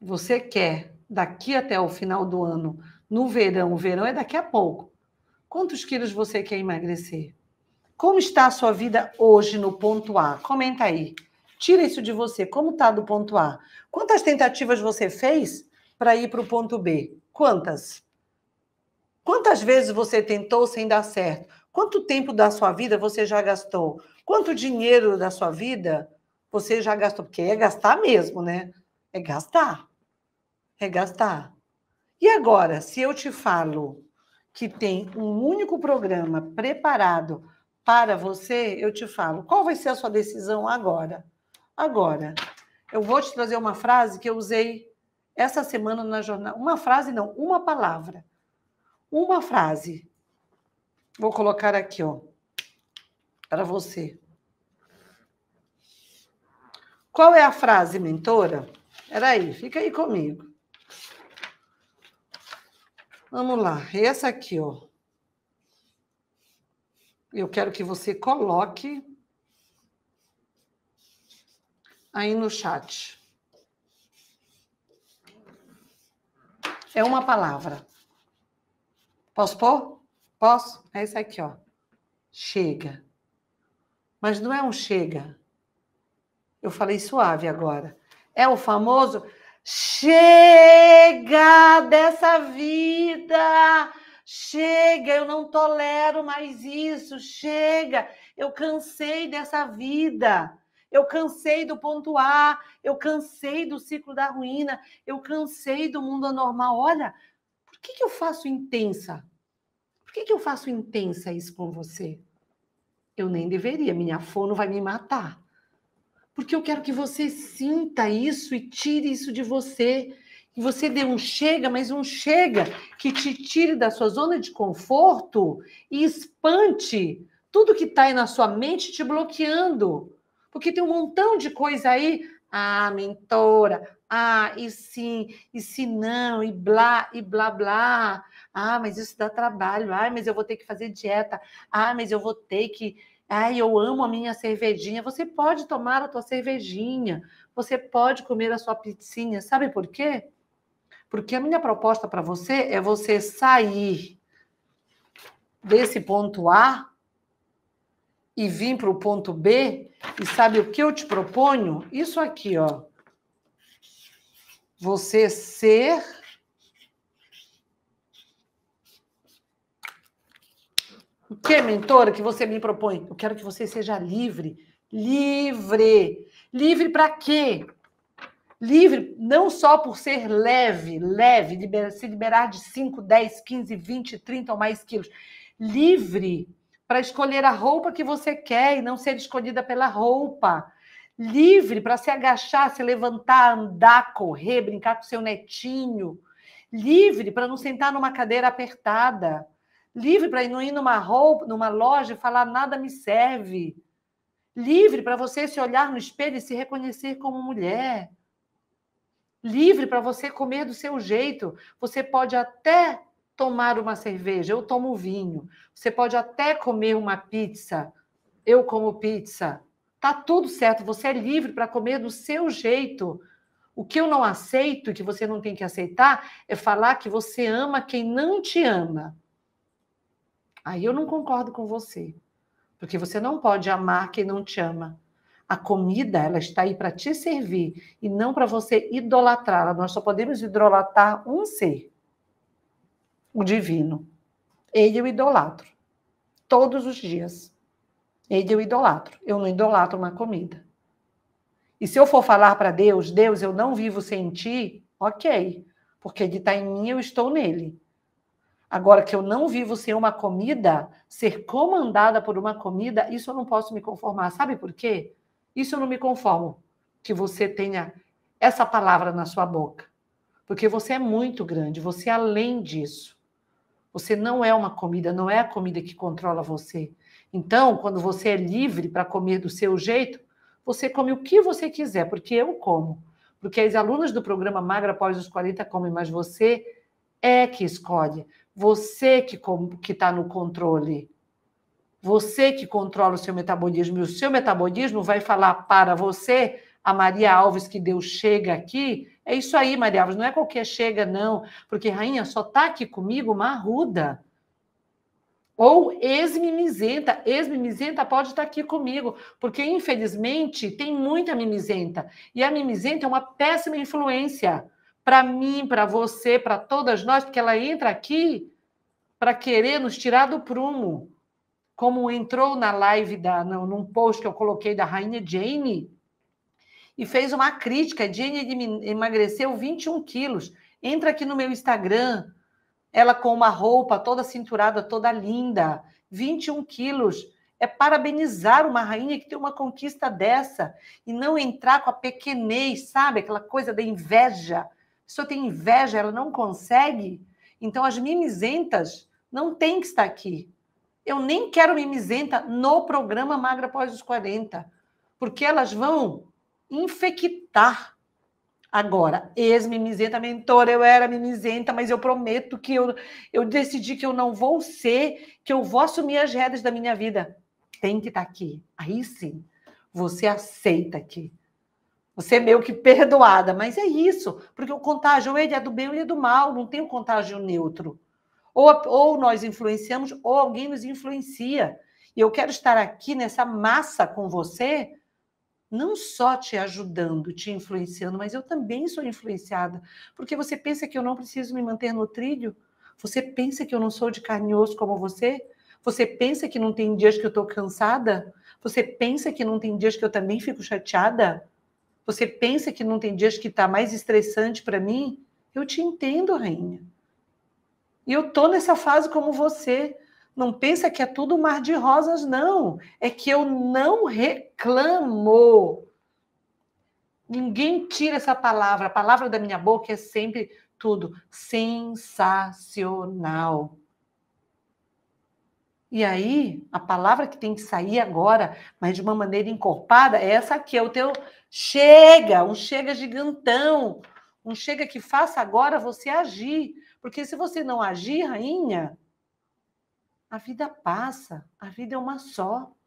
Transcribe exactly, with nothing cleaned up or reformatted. você quer daqui até o final do ano, no verão, o verão é daqui a pouco, quantos quilos você quer emagrecer? Como está a sua vida hoje no ponto A? Comenta aí. Tira isso de você. Como está do ponto A? Quantas tentativas você fez para ir para o ponto B? Quantas? Quantas vezes você tentou sem dar certo? Quanto tempo da sua vida você já gastou? Quanto dinheiro da sua vida você já gastou? Porque é gastar mesmo, né? É gastar. É gastar. E agora, se eu te falo que tem um único programa preparado para você, eu te falo, qual vai ser a sua decisão agora? Agora, eu vou te trazer uma frase que eu usei essa semana na jornada. Uma frase não, uma palavra. Uma frase. Vou colocar aqui, ó, para você. Qual é a frase, mentora? Peraí, fica aí comigo. Vamos lá, essa aqui, ó. Eu quero que você coloque aí no chat. É uma palavra. Posso pôr? Posso? É isso aqui, ó. Chega. Mas não é um chega. Eu falei suave agora. É o famoso chega dessa vida. Chega, eu não tolero mais isso. Chega, eu cansei dessa vida. Eu cansei do ponto A. Eu cansei do ciclo da ruína. Eu cansei do mundo anormal. Olha, por que que eu faço intensa? Por que que eu faço intensa isso com você? Eu nem deveria, minha fono vai me matar. Porque eu quero que você sinta isso e tire isso de você. Que você dê um chega, mas um chega que te tire da sua zona de conforto e espante tudo que está aí na sua mente te bloqueando. Porque tem um montão de coisa aí. Ah, mentora, ah, e sim, e se não, e blá, e blá, blá. Ah, mas isso dá trabalho. Ah, mas eu vou ter que fazer dieta. Ah, mas eu vou ter que... Ah, eu amo a minha cervejinha. Você pode tomar a tua cervejinha. Você pode comer a sua pizzinha. Sabe por quê? Porque a minha proposta para você é você sair desse ponto A e vir para o ponto B. E sabe o que eu te proponho? Isso aqui, ó. Você ser o que, mentora, que você me propõe? Eu quero que você seja livre. Livre. Livre para quê? Livre não só por ser leve, leve, libera, se liberar de cinco, dez, quinze, vinte, trinta ou mais quilos. Livre para escolher a roupa que você quer e não ser escolhida pela roupa. Livre para se agachar, se levantar, andar, correr, brincar com seu netinho. Livre para não sentar numa cadeira apertada. Livre para não ir numa roupa, numa loja e falar nada me serve. Livre para você se olhar no espelho e se reconhecer como mulher. Livre para você comer do seu jeito. Você pode até tomar uma cerveja, eu tomo vinho. Você pode até comer uma pizza, eu como pizza. Tá tudo certo, você é livre para comer do seu jeito. O que eu não aceito, que você não tem que aceitar, é falar que você ama quem não te ama. Aí eu não concordo com você, porque você não pode amar quem não te ama. A comida, ela está aí para te servir e não para você idolatrá-la. Nós só podemos idolatrar um ser, o divino. Ele eu idolatro, todos os dias. Ele eu idolatro, eu não idolatro uma comida. E se eu for falar para Deus, Deus, eu não vivo sem ti, ok, porque ele está em mim, eu estou nele. Agora que eu não vivo sem uma comida, ser comandada por uma comida, isso eu não posso me conformar. Sabe por quê? Isso eu não me conformo, que você tenha essa palavra na sua boca. Porque você é muito grande, você é além disso. Você não é uma comida, não é a comida que controla você. Então, quando você é livre para comer do seu jeito, você come o que você quiser, porque eu como. Porque as alunas do programa Magra Após os quarenta comem, mas você é que escolhe. Você que que está no controle. Você que controla o seu metabolismo. E o seu metabolismo vai falar para você a Maria Alves que deu chega aqui, é isso aí, Maria Alves, não é qualquer chega, não, porque, rainha, só tá aqui comigo marruda, ou ex-mimizenta, ex-mimizenta pode estar aqui comigo, porque, infelizmente, tem muita mimizenta, e a mimizenta é uma péssima influência para mim, para você, para todas nós, porque ela entra aqui para querer nos tirar do prumo, como entrou na live, da, num post que eu coloquei da rainha Jane, e fez uma crítica, Jane emagreceu vinte e um quilos, entra aqui no meu Instagram, ela com uma roupa toda cinturada, toda linda, vinte e um quilos, é parabenizar uma rainha que tem uma conquista dessa, e não entrar com a pequenez, sabe, aquela coisa da inveja, só tem inveja, ela não consegue, então as mimizentas não tem que estar aqui, eu nem quero mimizenta no programa Magra Após os quarenta, porque elas vão infectar. Agora, ex-mimizenta, mentora, eu era mimizenta, mas eu prometo que eu, eu decidi que eu não vou ser, que eu vou assumir as rédeas da minha vida. Tem que estar aqui. Aí sim, você aceita aqui. Você é meio que perdoada, mas é isso, porque o contágio ele é do bem ou ele é do mal, não tem um contágio neutro. Ou, ou nós influenciamos ou alguém nos influencia. E eu quero estar aqui nessa massa com você, não só te ajudando, te influenciando, mas eu também sou influenciada, porque você pensa que eu não preciso me manter no trilho? Você pensa que eu não sou de carne e osso como você? Você pensa que não tem dias que eu estou cansada? Você pensa que não tem dias que eu também fico chateada? Você pensa que não tem dias que está mais estressante para mim? Eu te entendo, rainha. E eu estou nessa fase como você. Não pensa que é tudo mar de rosas, não. É que eu não reclamo. Ninguém tira essa palavra. A palavra da minha boca é sempre tudo sensacional. E aí, a palavra que tem que sair agora, mas de uma maneira encorpada, é essa aqui, é o teu chega, um chega gigantão. Um chega que faça agora você agir. Porque se você não agir, rainha... A vida passa, a vida é uma só.